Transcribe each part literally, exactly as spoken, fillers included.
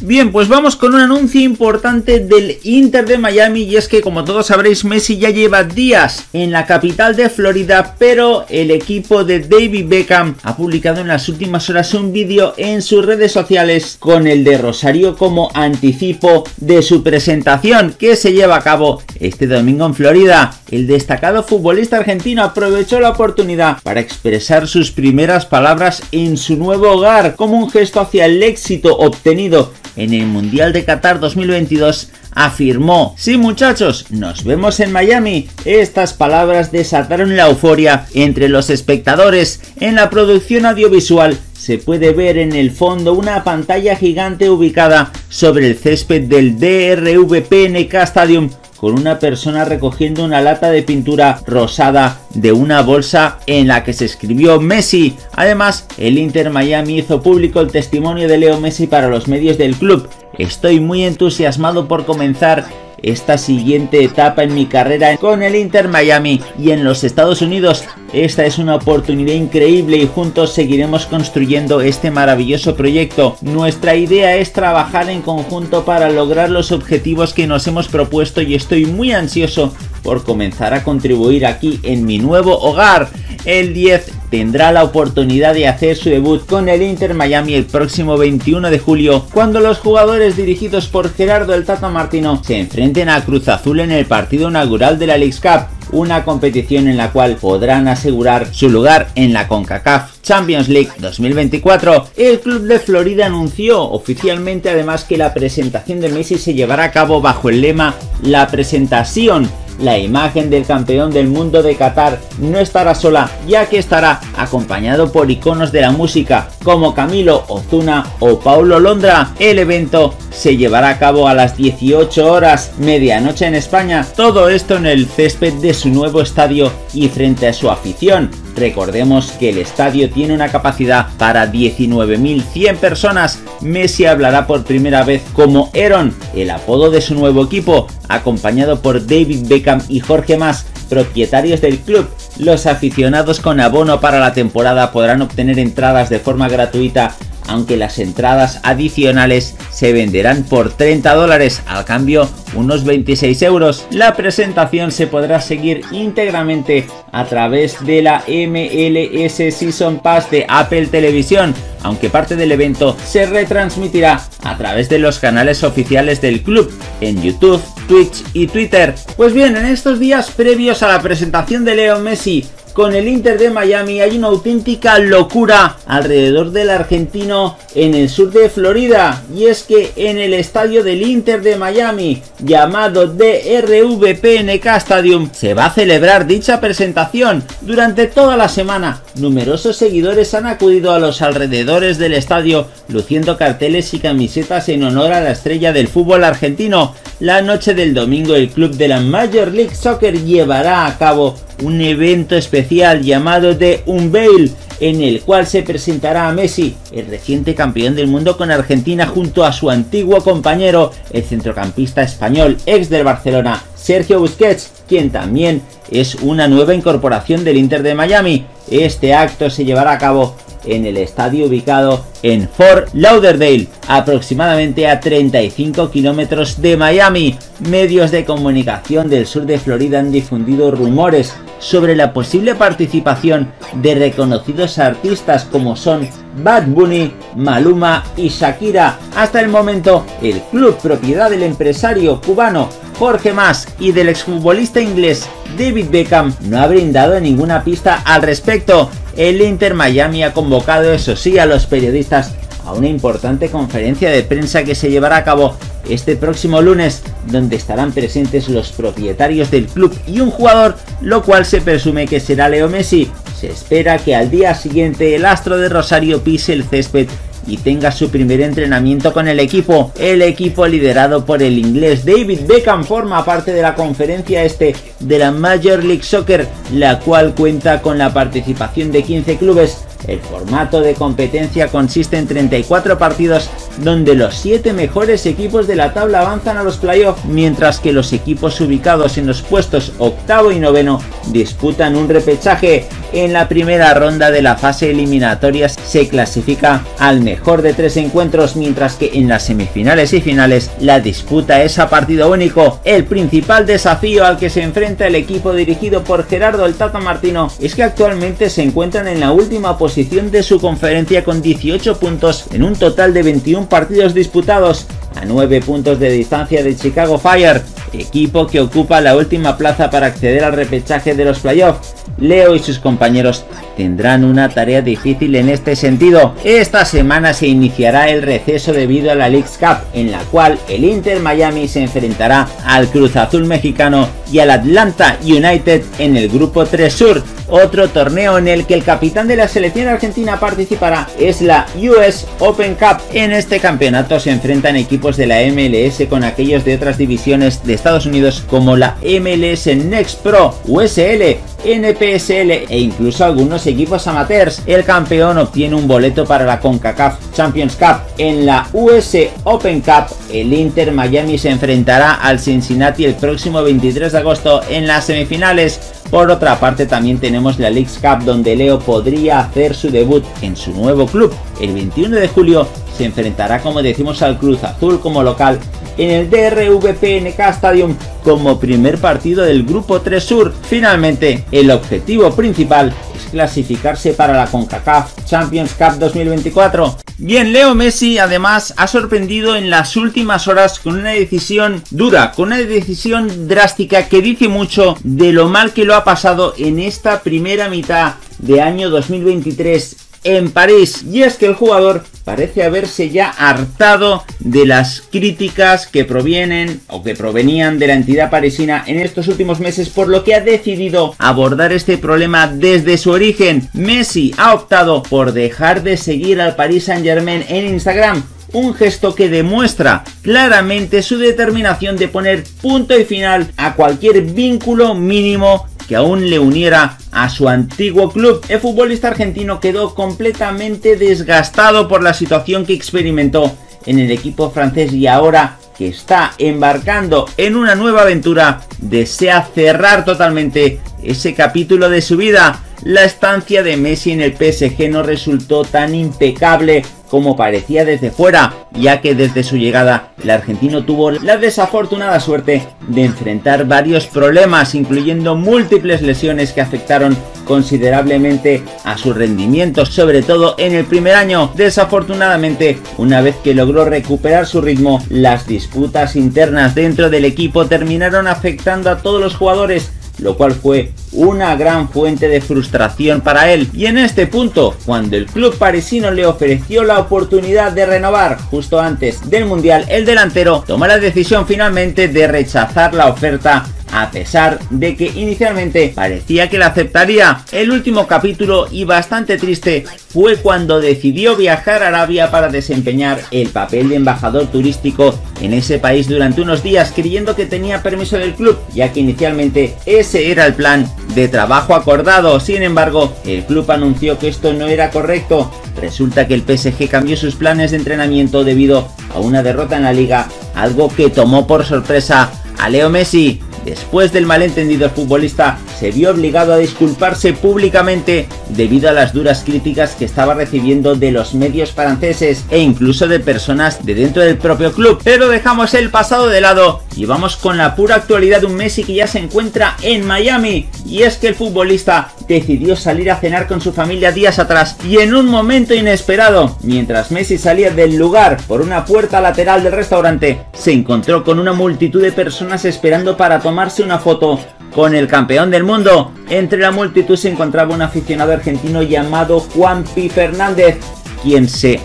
Bien, pues vamos con un anuncio importante del Inter de Miami, y es que, como todos sabréis, Messi ya lleva días en la capital de Florida, pero el equipo de David Beckham ha publicado en las últimas horas un vídeo en sus redes sociales con el de Rosario como anticipo de su presentación que se lleva a cabo este domingo en Florida. El destacado futbolista argentino aprovechó la oportunidad para expresar sus primeras palabras en su nuevo hogar como un gesto hacia el éxito obtenido en el Mundial de Qatar dos mil veintidós, afirmó: "Sí, muchachos, nos vemos en Miami". Estas palabras desataron la euforia entre los espectadores. En la producción audiovisual se puede ver en el fondo una pantalla gigante ubicada sobre el césped del D R V P N K Stadium, con una persona recogiendo una lata de pintura rosada de una bolsa en la que se escribió Messi. Además, el Inter Miami hizo público el testimonio de Leo Messi para los medios del club. "Estoy muy entusiasmado por comenzar esta siguiente etapa en mi carrera con el Inter Miami y en los Estados Unidos. Esta es una oportunidad increíble y juntos seguiremos construyendo este maravilloso proyecto. Nuestra idea es trabajar en conjunto para lograr los objetivos que nos hemos propuesto y estoy muy ansioso por comenzar a contribuir aquí en mi nuevo hogar". El diez tendrá la oportunidad de hacer su debut con el Inter Miami el próximo veintiuno de julio, cuando los jugadores dirigidos por Gerardo El Tato Martino se enfrenten a Cruz Azul en el partido inaugural de la Leagues Cup, una competición en la cual podrán asegurar su lugar en la CONCACAF Champions League dos mil veinticuatro. El club de Florida anunció oficialmente además que la presentación de Messi se llevará a cabo bajo el lema "La presentación". La imagen del campeón del mundo de Qatar no estará sola, ya que estará acompañado por iconos de la música como Camilo, Ozuna o Paulo Londra. El evento se llevará a cabo a las dieciocho horas, medianoche en España. Todo esto en el césped de su nuevo estadio y frente a su afición. Recordemos que el estadio tiene una capacidad para diecinueve mil cien personas. Messi hablará por primera vez como Aaron, el apodo de su nuevo equipo, acompañado por David Beckham y Jorge Más, propietarios del club. Los aficionados con abono para la temporada podrán obtener entradas de forma gratuita, aunque las entradas adicionales se venderán por treinta dólares, al cambio unos veintiséis euros. La presentación se podrá seguir íntegramente a través de la M L S Season Pass de Apple Televisión, aunque parte del evento se retransmitirá a través de los canales oficiales del club en YouTube, Twitch y Twitter. Pues bien, en estos días previos a la presentación de Leo Messi con el Inter de Miami hay una auténtica locura alrededor del argentino en el sur de Florida, y es que en el estadio del Inter de Miami, llamado D R V P N K Stadium, se va a celebrar dicha presentación. Durante toda la semana, numerosos seguidores han acudido a los alrededores del estadio luciendo carteles y camisetas en honor a la estrella del fútbol argentino. La noche del domingo, el club de la Major League Soccer llevará a cabo un evento especial llamado The Unveil, en el cual se presentará a Messi, el reciente campeón del mundo con Argentina, junto a su antiguo compañero, el centrocampista español, ex del Barcelona, Sergio Busquets, quien también es una nueva incorporación del Inter de Miami. Este acto se llevará a cabo en el estadio ubicado en Fort Lauderdale, aproximadamente a treinta y cinco kilómetros de Miami. Medios de comunicación del sur de Florida han difundido rumores sobre la posible participación de reconocidos artistas como son Bad Bunny, Maluma y Shakira. Hasta el momento, el club, propiedad del empresario cubano Jorge Más y del exfutbolista inglés David Beckham, no ha brindado ninguna pista al respecto. El Inter Miami ha convocado, eso sí, a los periodistas a una importante conferencia de prensa que se llevará a cabo este próximo lunes, donde estarán presentes los propietarios del club y un jugador, lo cual se presume que será Leo Messi. Se espera que al día siguiente el astro de Rosario pise el césped y tenga su primer entrenamiento con el equipo. El equipo liderado por el inglés David Beckham forma parte de la conferencia este de la Major League Soccer, la cual cuenta con la participación de quince clubes. El formato de competencia consiste en treinta y cuatro partidos donde los siete mejores equipos de la tabla avanzan a los playoffs, mientras que los equipos ubicados en los puestos octavo y noveno disputan un repechaje. En la primera ronda de la fase eliminatoria se clasifica al mejor de tres encuentros, mientras que en las semifinales y finales la disputa es a partido único. El principal desafío al que se enfrenta el equipo dirigido por Gerardo El Tato Martino es que actualmente se encuentran en la última posición de su conferencia con dieciocho puntos en un total de veintiún partidos disputados, a nueve puntos de distancia de Chicago Fire, equipo que ocupa la última plaza para acceder al repechaje de los playoffs. Leo y sus compañeros tendrán una tarea difícil en este sentido. Esta semana se iniciará el receso debido a la Leagues Cup, en la cual el Inter Miami se enfrentará al Cruz Azul mexicano y al Atlanta United en el grupo tres Sur. Otro torneo en el que el capitán de la selección argentina participará es la U S Open Cup. En este campeonato se enfrentan equipos de la M L S con aquellos de otras divisiones de Estados Unidos como la M L S Next Pro, U S L, N P S L e incluso algunos equipos amateurs. El campeón obtiene un boleto para la CONCACAF Champions Cup. En la U S Open Cup, el Inter Miami se enfrentará al Cincinnati el próximo veintitrés de agosto en las semifinales. Por otra parte, también tenemos la Leagues Cup, donde Leo podría hacer su debut en su nuevo club. El veintiuno de julio se enfrentará, como decimos, al Cruz Azul como local en el D R V P N K Stadium como primer partido del grupo tres Sur. Finalmente, el objetivo principal es clasificarse para la CONCACAF Champions Cup dos mil veinticuatro. Bien, Leo Messi además ha sorprendido en las últimas horas con una decisión dura, con una decisión drástica que dice mucho de lo mal que lo ha pasado en esta primera mitad de año dos mil veintitrés en París. Y es que el jugador parece haberse ya hartado de las críticas que provienen o que provenían de la entidad parisina en estos últimos meses, por lo que ha decidido abordar este problema desde su origen. Messi ha optado por dejar de seguir al Paris Saint Germain en Instagram, un gesto que demuestra claramente su determinación de poner punto y final a cualquier vínculo mínimo que aún le uniera a su antiguo club. El futbolista argentino quedó completamente desgastado por la situación que experimentó en el equipo francés y ahora que está embarcando en una nueva aventura, desea cerrar totalmente ese capítulo de su vida. La estancia de Messi en el P S G no resultó tan impecable como parecía desde fuera, ya que desde su llegada el argentino tuvo la desafortunada suerte de enfrentar varios problemas, incluyendo múltiples lesiones que afectaron considerablemente a su rendimiento, sobre todo en el primer año. Desafortunadamente, una vez que logró recuperar su ritmo, las disputas internas dentro del equipo terminaron afectando a todos los jugadores, lo cual fue una gran fuente de frustración para él. Y en este punto, cuando el club parisino le ofreció la oportunidad de renovar justo antes del Mundial, el delantero tomó la decisión finalmente de rechazar la oferta, a pesar de que inicialmente parecía que la aceptaría. El último capítulo, y bastante triste, fue cuando decidió viajar a Arabia para desempeñar el papel de embajador turístico en ese país durante unos días, creyendo que tenía permiso del club, ya que inicialmente ese era el plan de trabajo acordado. Sin embargo, el club anunció que esto no era correcto. Resulta que el P S G cambió sus planes de entrenamiento debido a una derrota en la liga, algo que tomó por sorpresa a Leo Messi. Después del malentendido, el futbolista se vio obligado a disculparse públicamente debido a las duras críticas que estaba recibiendo de los medios franceses e incluso de personas de dentro del propio club. Pero dejamos el pasado de lado y vamos con la pura actualidad de un Messi que ya se encuentra en Miami. Y es que el futbolista decidió salir a cenar con su familia días atrás y en un momento inesperado, mientras Messi salía del lugar por una puerta lateral del restaurante, se encontró con una multitud de personas esperando para tomar una foto con el campeón del mundo. Entre la multitud se encontraba un aficionado argentino llamado Juanpi Fernández, quien se,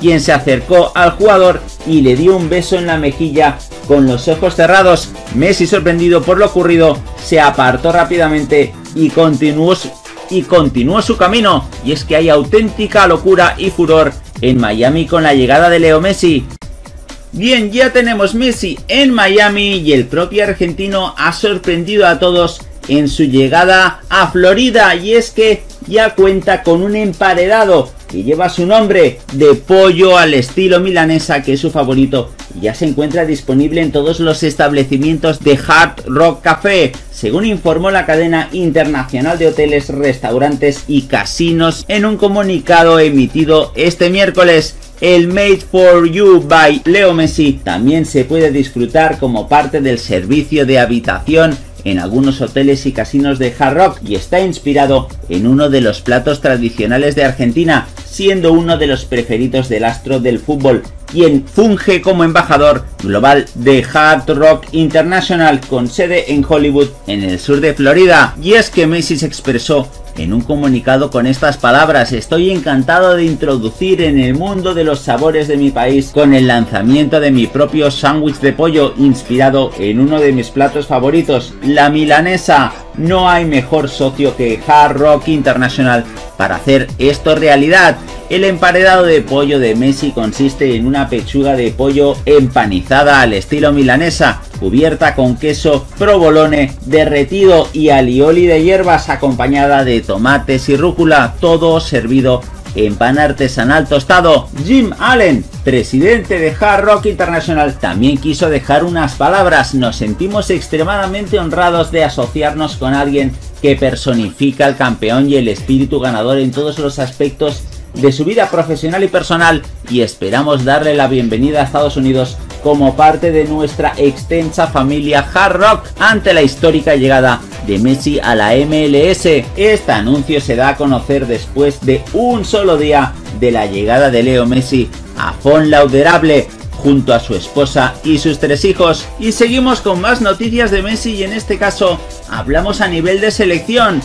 quien se acercó al jugador y le dio un beso en la mejilla con los ojos cerrados. Messi, sorprendido por lo ocurrido, se apartó rápidamente y continuó, y continuó su camino. Y es que hay auténtica locura y furor en Miami con la llegada de Leo Messi. Bien, ya tenemos Messi en Miami y el propio argentino ha sorprendido a todos en su llegada a Florida, y es que ya cuenta con un emparedado y lleva su nombre de pollo al estilo milanesa, que es su favorito. Ya se encuentra disponible en todos los establecimientos de Hard Rock Café, según informó la cadena internacional de hoteles, restaurantes y casinos en un comunicado emitido este miércoles. El Made for You by Leo Messi también se puede disfrutar como parte del servicio de habitación en algunos hoteles y casinos de Hard Rock, y está inspirado en uno de los platos tradicionales de Argentina, siendo uno de los preferidos del astro del fútbol, quien funge como embajador global de Hard Rock International, con sede en Hollywood, en el sur de Florida. Y es que Messi se expresó en un comunicado con estas palabras: "Estoy encantado de introducir en el mundo de los sabores de mi país con el lanzamiento de mi propio sándwich de pollo inspirado en uno de mis platos favoritos, la milanesa. No hay mejor socio que Hard Rock International para hacer esto realidad". El emparedado de pollo de Messi consiste en una pechuga de pollo empanizada al estilo milanesa, cubierta con queso provolone derretido y alioli de hierbas, acompañada de tomates y rúcula, todo servido en pan artesanal tostado. Jim Allen, presidente de Hard Rock International, también quiso dejar unas palabras: "Nos sentimos extremadamente honrados de asociarnos con alguien que personifica al campeón y el espíritu ganador en todos los aspectos de su vida profesional y personal, y esperamos darle la bienvenida a Estados Unidos como parte de nuestra extensa familia Hard Rock ante la histórica llegada de Messi a la M L S. Este anuncio se da a conocer después de un solo día de la llegada de Leo Messi a Font Lauderdale junto a su esposa y sus tres hijos. Y seguimos con más noticias de Messi, y en este caso hablamos a nivel de selección.